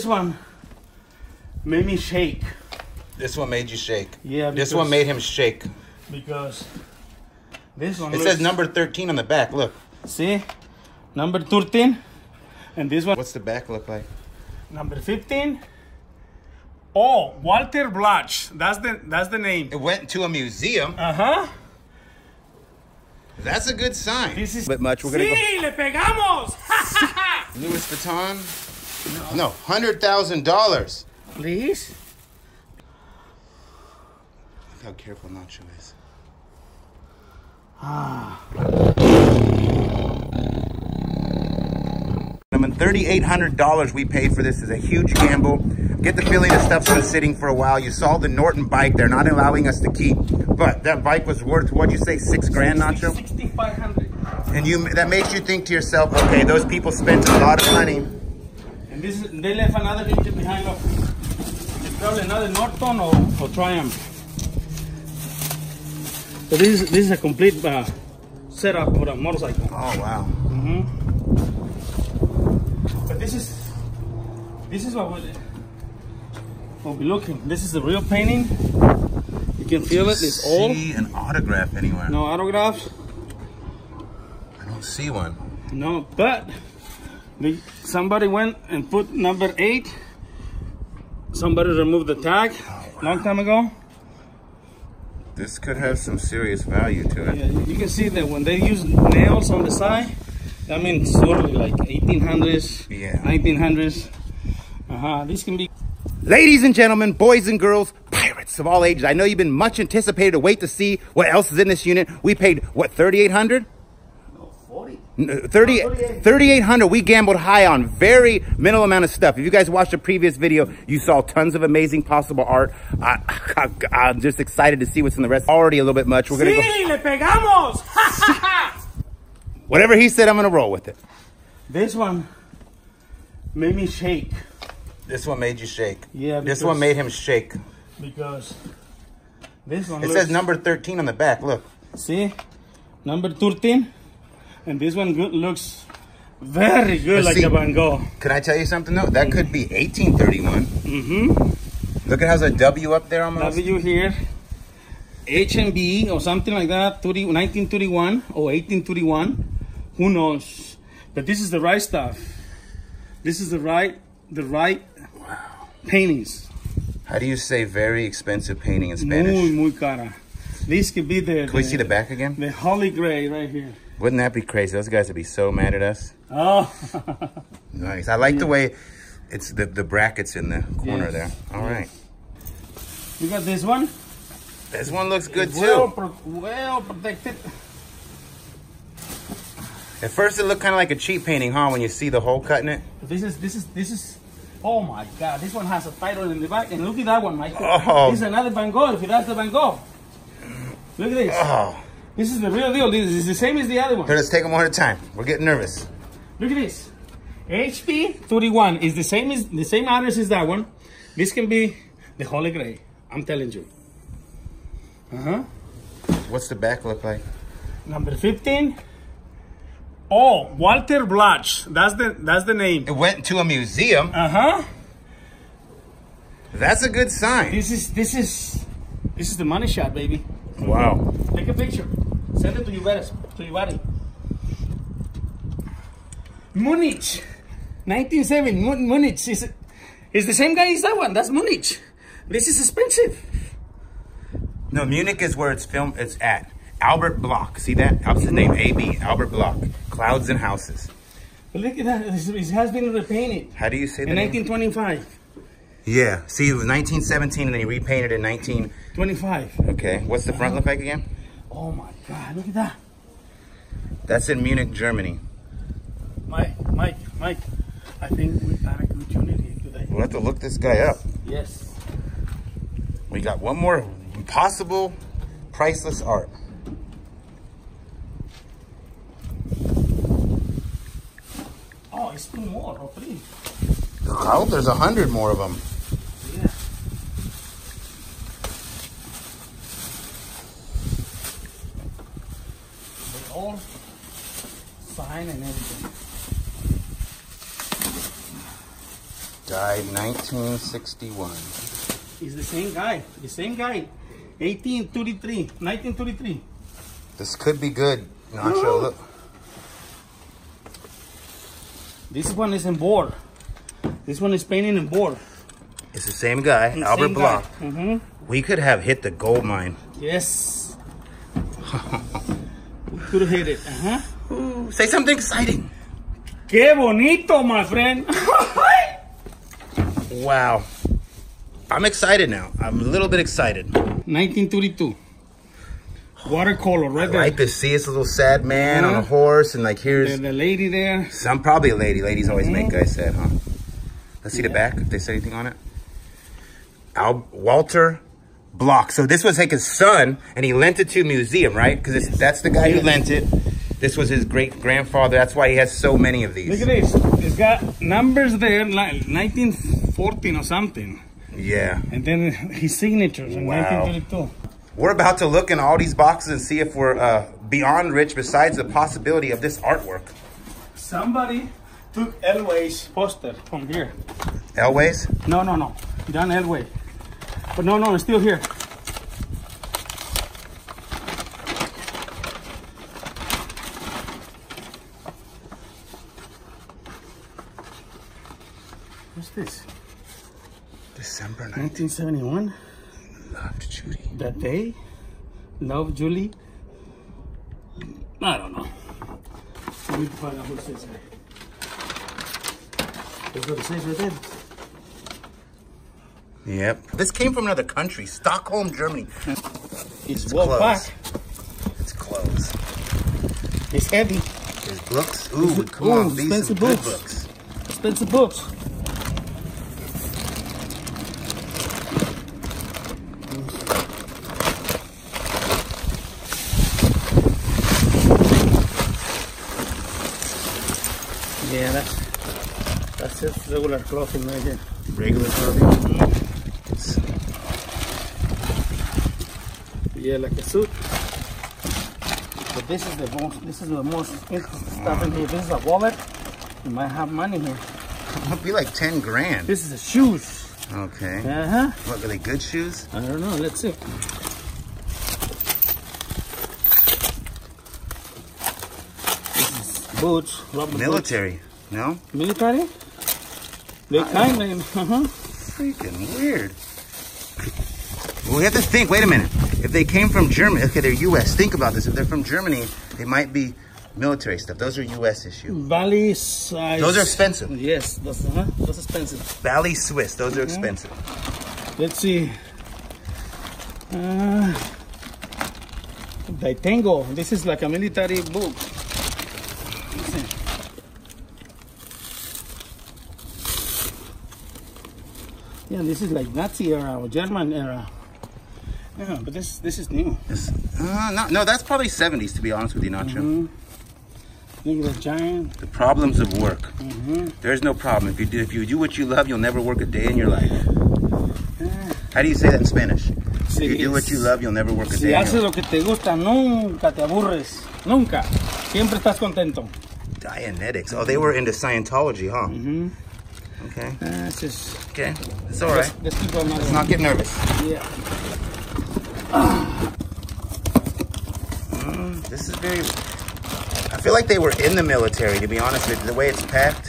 This one made me shake. This one made you shake? Yeah. This one made him shake. Because this one. It says number 13 on the back, look. See? Number 13. And this one. What's the back look like? Number 15. Oh, Walter Blatch. That's the name. It went to a museum. Uh-huh. That's a good sign. This is a bit much. We're going to go. Le pegamos. Louis Vuitton. No, $100,000. Please. Look how careful Nacho is. Ah. $3,800 we paid for this is a huge gamble. Get the feeling the stuff's been sitting for a while. You saw the Norton bike. They're not allowing us to keep, but that bike was worth, what'd you say, $6,000, Nacho? 6,500. And that makes you think to yourself, okay, those people spent a lot of money. And this is, they left another picture behind of probably another Norton or Triumph. So this is a complete setup for a motorcycle. Oh wow. Mm-hmm. This is what we're looking. This is the real painting. You can feel it. It's old. I don't see an autograph anywhere. No autographs. I don't see one. No, but somebody went and put number 8. Somebody removed the tag long time ago. This could have some serious value to it. Yeah, you can see that when they use nails on the side. I mean, sort of like 1800s, yeah. 1900s. This can be. Ladies and gentlemen, boys and girls, pirates of all ages. I know you've been much anticipated to wait to see what else is in this unit. We paid what, 3,800? No, 40. 3,800. We gambled high on very minimal amount of stuff. If you guys watched the previous video, you saw tons of amazing possible art. I'm just excited to see what's in the rest. Already a little bit much. We're gonna go. Le pegamos. Whatever he said, I'm gonna roll with it. This one made me shake. This one made you shake? Yeah. This one made him shake. Because this one. It says number 13 on the back, look. See? Number 13. And this one looks very good, like a Van Gogh. Can I tell you something though? That could be 1831. Mm-hmm. Look at how there's a W up there almost. W here. H&B or something like that, 1931 or 1831. Who knows? But this is the right stuff. This is the right wow. Paintings. How do you say very expensive painting in Spanish? Muy, muy cara. This could be the... Can we see the back again? The Holy Grail right here. Wouldn't that be crazy? Those guys would be so mad at us. Oh. Nice. I like the way it's the brackets in the corner there. All right. You got this one? This one looks good too. Well protected. At first, it looked kind of like a cheap painting, huh? When you see the hole cutting it. This is. Oh my God! This one has a title in the back, and look at that one, Michael. Oh. This is another Van Gogh. If that's the Van Gogh. Look at this. Oh. This is the real deal. This is the same as the other one. Here, let's take them one at a time. We're getting nervous. Look at this. HP 31 is the same address as that one. This can be the Holy Grail. I'm telling you. What's the back look like? Number 15. Oh, Walter Blatch. That's the name. It went to a museum. That's a good sign. This is the money shot, baby. Wow. Take a picture. Send it to your buddy. Munich, 1907. Munich is the same guy as that one. That's Munich. This is expensive. No, Munich is where it's filmed. It's at Albert Bloch. See that? That's the name, AB, Albert Bloch. Clouds and houses. But look at that. It has been repainted. How do you say that? In 1925. Yeah. See, it was 1917, and they repainted in 1925. Okay. What's the front look like again? Oh my God! Look at that. That's in Munich, Germany. Mike. I think we got a good unit here today. We'll have to look this guy up. Yes. We got one more. Impossible, priceless art. Oh, it's 2 more or 3. I hope there's 100 more of them. Yeah. They all sign and everything. Died 1961. He's the same guy. The same guy. 1833. 1933. This could be good, Nacho. No. Look. This one is in board. This one is painting in board. It's the same guy, and Albert Bloch. Mm-hmm. We could have hit the gold mine. Yes. We could have hit it. Uh-huh. Ooh, say something exciting. Que bonito, my friend. Wow. I'm excited now. I'm a little bit excited. 1932. Watercolor, right there. I like to see it's a little sad man on a horse, and like here's the lady there. I'm probably a lady. Ladies always make guys sad, huh? Let's see the back, if they say anything on it. Walter Bloch. So this was like his son, and he lent it to a museum, right? Because that's the guy who lent it. This was his great-grandfather. That's why he has so many of these. Look at this. It's got numbers there, like 1914 or something. Yeah. And then his signatures in 1932. We're about to look in all these boxes and see if we're beyond rich besides the possibility of this artwork. Somebody took Elway's poster from here. Elway's? No, no, no. John Elway. But no, no, it's still here. What's this? December 1971. Loved Judy. That day? Love Julie? I don't know. We need to find out who it says here. That's what it says right there. Yep. This came from another country, Stockholm, Germany. It's well packed. It's clothes. It's heavy. It's books. Ooh, come on. These expensive books. Good books. Expensive books. Yeah, that's just regular clothing right here. Regular clothing? Yeah, like a suit. But this is the most, interesting stuff in here. This is a wallet. You might have money here. It'll be like 10 grand. This is the shoes. Okay. Uh-huh. What, really good shoes? I don't know, let's see. Boots, military, boots. No? Military? They kind of, freaking weird. Well, we have to think, wait a minute. If they came from Germany, okay, they're U.S., think about this. If they're from Germany, they might be military stuff. Those are U.S. issues. Valley size. Those are expensive. Yes, those are expensive. Valley Swiss, those are expensive. Let's see. Daitango, this is like a military book. Yeah, this is like Nazi era or German era. Yeah, but this is new. This, no, that's probably 70s, to be honest with you, Nacho. Look at the giant. The problems of work. There's no problem. If you do what you love, you'll never work a day in your life. How do you say that in Spanish? Si, if you do what you love, you'll never work a day in your life. Si haces lo que te gusta, nunca te aburres. Nunca. Siempre estás contento. Dianetics. Oh, they were into Scientology, huh? Okay. It's just... Okay. It's all right. Let's not get nervous. Yeah. This is very... I feel like they were in the military, to be honest with you. The way it's packed.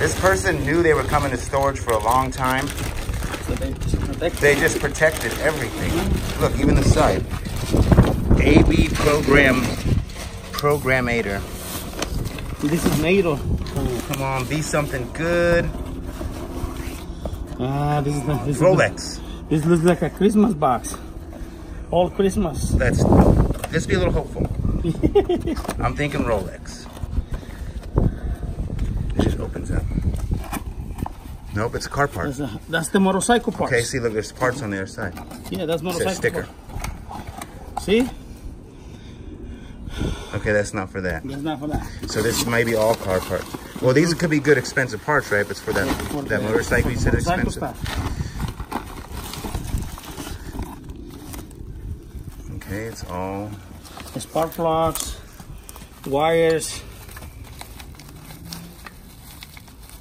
This person knew they were coming to storage for a long time. So they just protected everything. Look, even the side. AB program... Programmator. This is NATO. Oh, come on, be something good. This is not, Rolex. This looks like a Christmas box. All Christmas. Let's be a little hopeful. I'm thinking Rolex. It just opens up. Nope, it's a car part. That's the motorcycle part. Okay, see, look, there's parts on the other side. Yeah, that's motorcycle. It's a sticker. Part. See? Okay, that's not for that. That's not for that. So this might be all car parts. Well, these could be good expensive parts, right? But it's for that, that motorcycle you said expensive. Okay, it's all... Spark plugs. wires.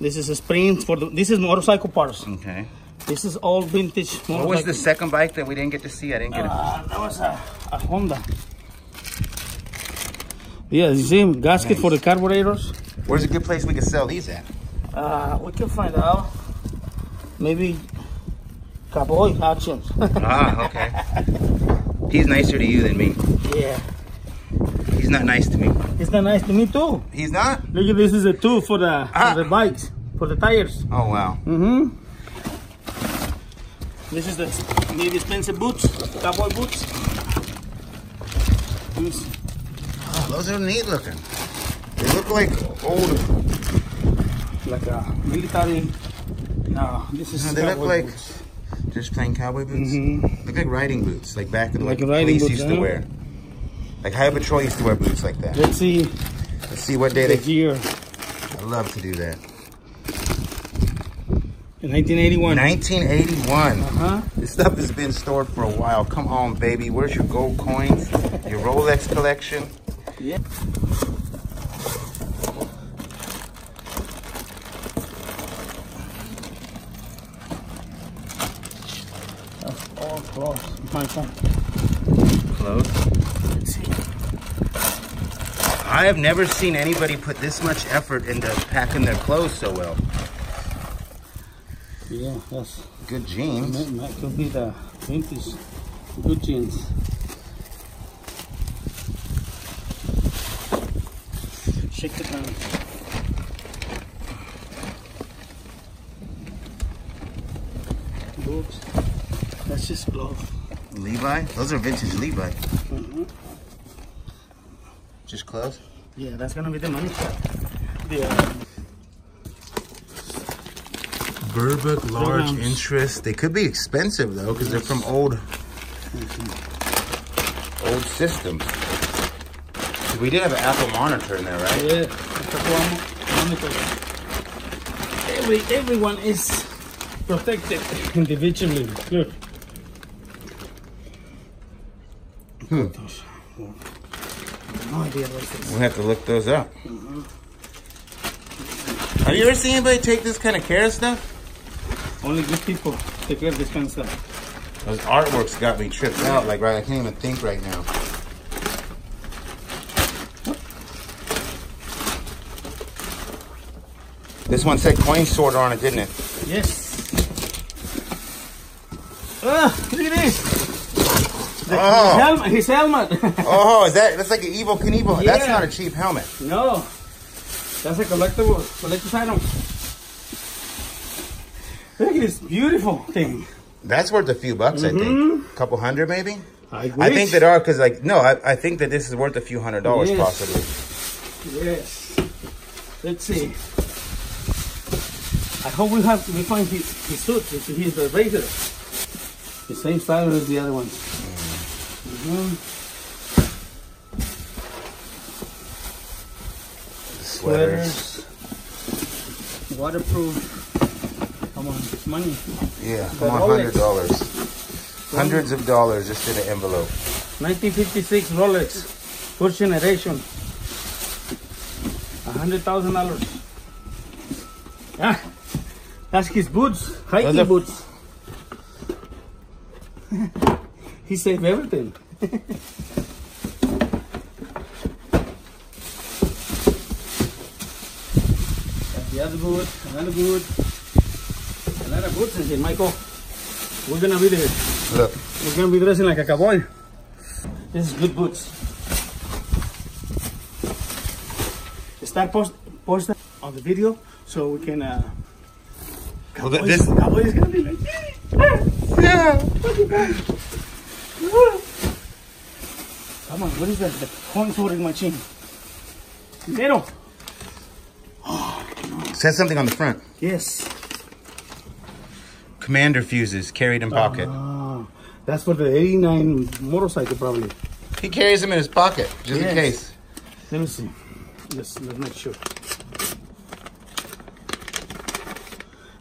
This is a spring for the, this is motorcycle parts. Okay. This is all vintage motorcycle. What was the second bike that we didn't get to see? I didn't get it. That was a Honda. Yeah, you see gasket for the carburetors. Where's a good place we can sell these at? We can find out. Maybe Cowboy Auctions. Ah, okay. He's nicer to you than me. Yeah. He's not nice to me. He's not nice to me too. He's not? Look at this, is a tool for the for the bikes, for the tires. Oh wow. Mm-hmm. This is the maybe expensive boots, cowboy boots. Oh, those are neat looking. They look like old, like a military. No, this is. No, they look like boots. Just plain cowboy boots. Mm-hmm. Look like riding boots, like back in the like police boots, used to wear. Like Highway Patrol used to wear boots like that. Let's see. Let's see what day the year. I love to do that. In 1981. 1981. Uh-huh. This stuff has been stored for a while. Come on, baby. Where's your gold coins? Your Rolex collection? Yeah. That's all close. My phone. Close? Let's see. I have never seen anybody put this much effort into packing their clothes so well. Yeah, that's good jeans. That could be the vintage good jeans. Shake it down. Boots. That's just clothes. Levi? Those are vintage Levi. Mm-hmm. Just clothes? Yeah, that's gonna be the money. Yeah. Burbank large Programs. Interest. They could be expensive though, because they're from old, old systems. We did have an Apple monitor in there, right? Yeah, Everyone is protected individually. Look. No idea what this is. We'll have to look those up. Mm-hmm. Have you ever seen anybody take this kind of care of stuff? Only good people take care of this kind of stuff. Those artworks got me tripped out, like right, I can't even think right now. This one said Coin Star on it, didn't it? Yes. Oh, look at this. His helmet. Oh, is that, that's like an Evel Knievel. Yeah. That's not a cheap helmet. No. That's a collector's item. Look at this beautiful thing. That's worth a few bucks, I think. A couple hundred, maybe. I think that are, cause like I think that this is worth a few $100s, possibly. Yes. Let's see. I hope we have we find his suit. He's the razor. The same style as the other one. Sweaters. Waterproof. Come on, it's money. Yeah, come on, $100. Hundreds of dollars just in an envelope. 1956 Rolex, first generation. $100,000. Ah, that's his boots, hiking boots. He saved everything. That's the other boot, another boot. Another boot in here, Michael. We're gonna be there. Look. We're gonna be dressing like a cowboy. This is good boots. Start posting on the video so we can. Cowboy is gonna be like. Yeah. Come on, what is that? The coin sorting machine. Zero. Oh, no. It says something on the front. Yes. Commander fuses carried in pocket. That's for the 89 motorcycle, probably. He carries them in his pocket just in case. Let me see. Let's make sure.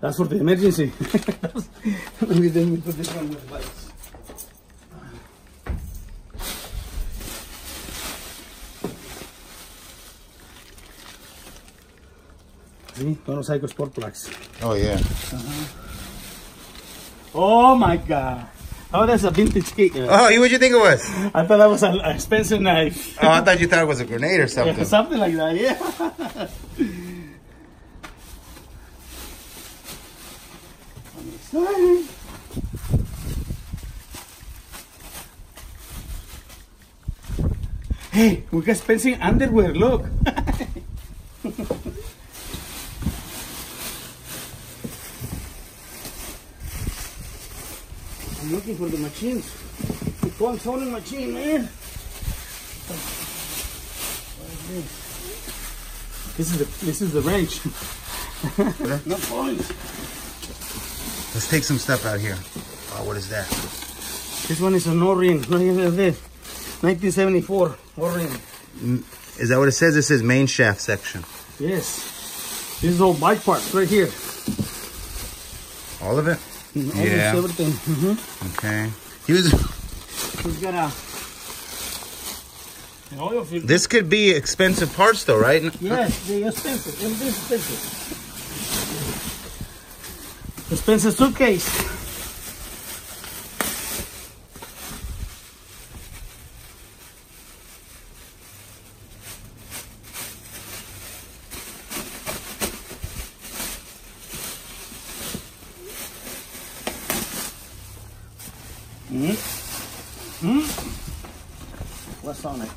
That's for the emergency. Let me put this one with lights. Those Eco Sport plugs. Oh yeah. Oh my god. Oh, that's a vintage key. Oh, what'd you think it was? I thought that was an expensive knife. Oh, I thought you thought it was a grenade or something. Yeah, something like that, yeah. I'm excited. Hey, we got expensive underwear, look. I'm looking for the machines. The Coin Star machine, man. What is this? This is the wrench. No points. Let's take some stuff out here. Oh, what is that? This one is an O-ring. Look at this. 1974 O-ring. Is that what it says? It says main shaft section. Yes. This is all bike parts right here. All of it? Yeah. Everything. Mm-hmm. Okay. He's got an oil filter. This could be expensive parts, though, right? Yes, they're expensive. Expensive suitcase. What's on it?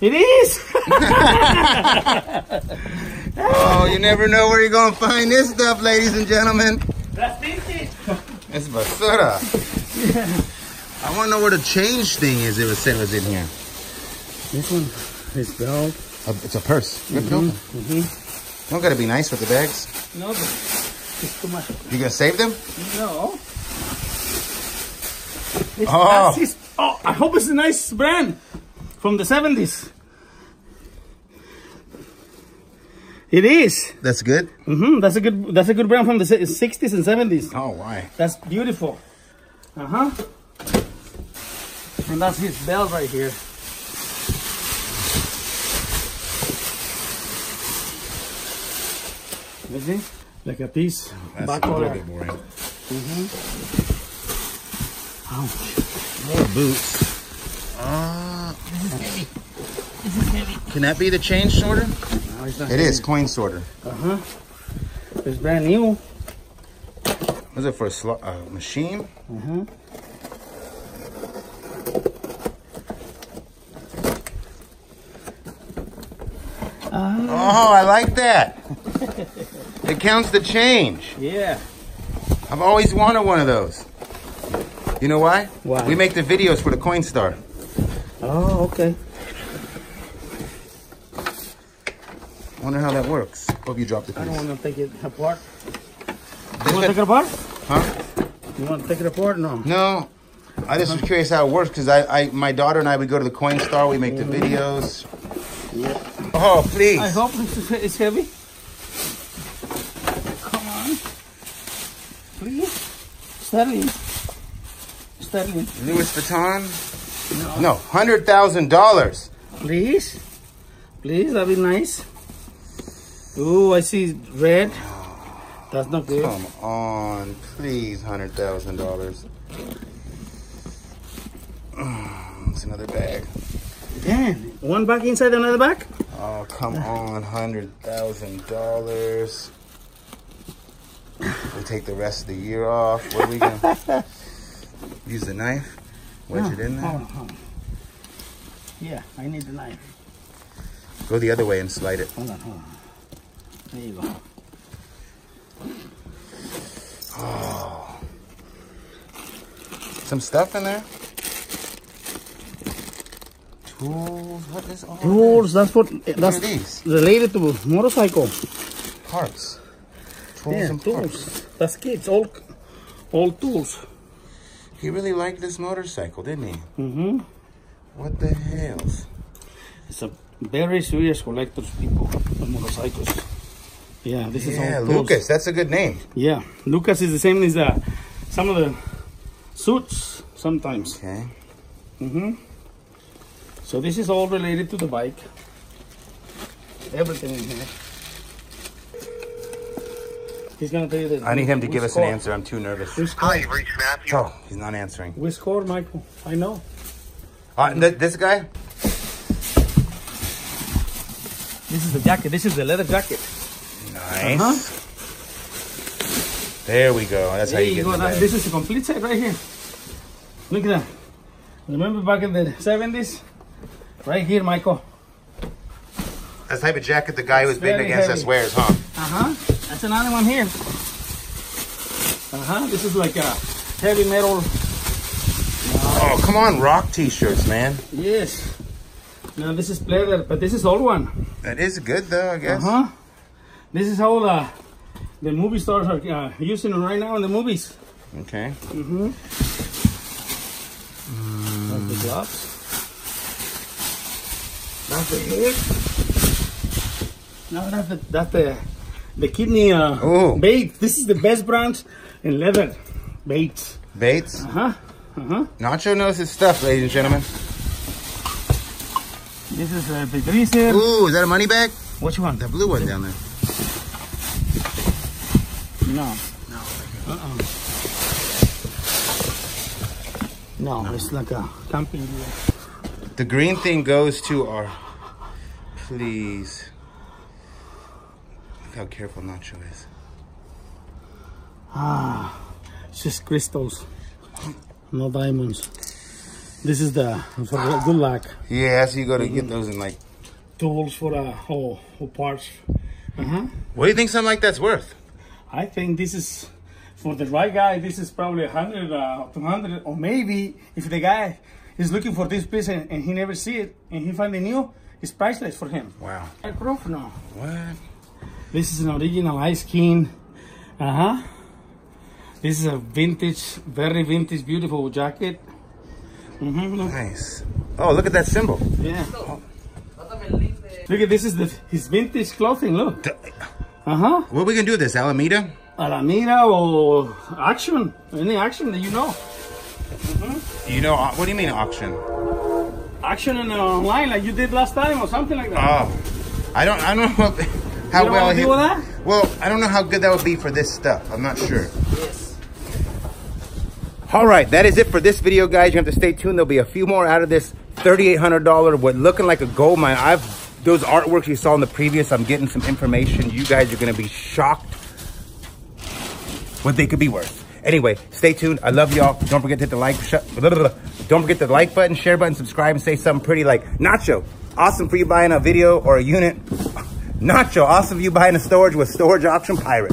It is. Oh, you never know where you're gonna find this stuff, ladies and gentlemen. That's vintage. It's basura. Yeah. I want to know where the change thing is. It was said was in here. This one is belt. It's a purse. Mm-hmm. Don't gotta be nice with the bags. No, but it's too much. You gonna save them? No. It's oh, I hope it's a nice brand from the 70s. It is. That's good. Mm-hmm. That's a good brand from the 60s and 70s. Oh, why? That's beautiful. Uh-huh. And that's his belt right here. You see? Like a piece. That's back a little bit boring. Mm-hmm. Ouch. More boots. This is heavy. This is heavy. Can that be the chain sorter? It is coin sorter. Uh-huh. It's brand new. Was it for a machine? Uh-huh. Oh, I like that. It counts the change. Yeah. I've always wanted one of those. You know why? Why? We make the videos for the Coin Star. Oh, okay. Wonder how that works. Hope you dropped the piece. I don't want to take it apart. You want to take it apart? Huh? You want to take it apart? No. No. I just was curious how it works because my daughter and I would go to the Coin Star. We make the videos. Yep. Oh, please. I hope it's heavy. Come on. Please. Sterling. Sterling. Louis Vuitton? No. No. $100,000. Please. Please. That'd be nice. Ooh, I see red. That's not good. Come on, please, $100,000. It's another bag. Damn, one bag inside another bag? Oh, come on, $100,000. We'll take the rest of the year off. What are we gonna use the knife? Wedge it in there? Hold on. Yeah, I need the knife. Go the other way and slide it. Hold on. There you go. Oh. Some stuff in there. Tools. What is all tools? That's what are these? Related to motorcycle parts. Tools and parts. That's kids. All tools. He really liked this motorcycle, didn't he? Mm-hmm. What the hell? It's a very serious collectors, people on motorcycles. Yeah, this is all Lucas. That's a good name. Yeah, Lucas is the same as some of the suits sometimes. Okay. Mm-hmm. So this is all related to the bike. Everything in here. He's gonna tell you this. I need him to give us an answer. I'm too nervous. Hi, you've reached Matthew. Oh, he's not answering. We score, Michael. I know. This guy. This is the jacket. This is the leather jacket. Nice. There we go. That's how you get it. This is a complete set right here. Look at that. Remember back in the 70s? Right here, Michael. That's the type of jacket the guy who's been against us wears, huh? That's another one here. This is like a heavy metal. Oh, come on, rock t-shirts, man. Yes. Now this is leather, but this is old one. That is good though, I guess. This is how the movie stars are using them right now in the movies. Okay. That's the gloves. That's the head. No, that's the kidney bait. This is the best brand in leather. Baits. Baits? Nacho knows his stuff, ladies and gentlemen. This is a Pedriser. Ooh, is that a money bag? Which one? The blue one down there. No. No. No, it's like a camping gear. The green thing goes to our... Please. Look how careful Nacho is. Ah, it's just crystals. No diamonds. This is the for good luck. Yeah, so you gotta get those in like tools for whole parts. What do you think something like that's worth? I think this is for the right guy. This is probably 100, 200, or maybe if the guy is looking for this piece and he never see it and he find the new, it's priceless for him. Wow. No. What? This is an original ice skin. This is a vintage, very vintage, beautiful jacket. Nice. Oh, look at that symbol. Yeah. Look at this is his vintage clothing, look. What are we going to do with this, Alameda? Alameda or auction, any auction that you know. You know, what do you mean auction? Auction online like you did last time or something like that. Oh, I don't know how you well he... Well, I don't know how good that would be for this stuff. I'm not sure. All right, that is it for this video, guys. You have to stay tuned. There'll be a few more out of this $3,800, what looking like a gold mine. Those artworks you saw in the previous, I'm getting some information. You guys are going to be shocked what they could be worth. Anyway, stay tuned. I love y'all. Don't forget to hit the like. Don't forget the like button, share button, subscribe, and say something pretty like, Nacho, awesome for you buying a video or a unit. Nacho, awesome for you buying a storage with Storage Auction Pirate.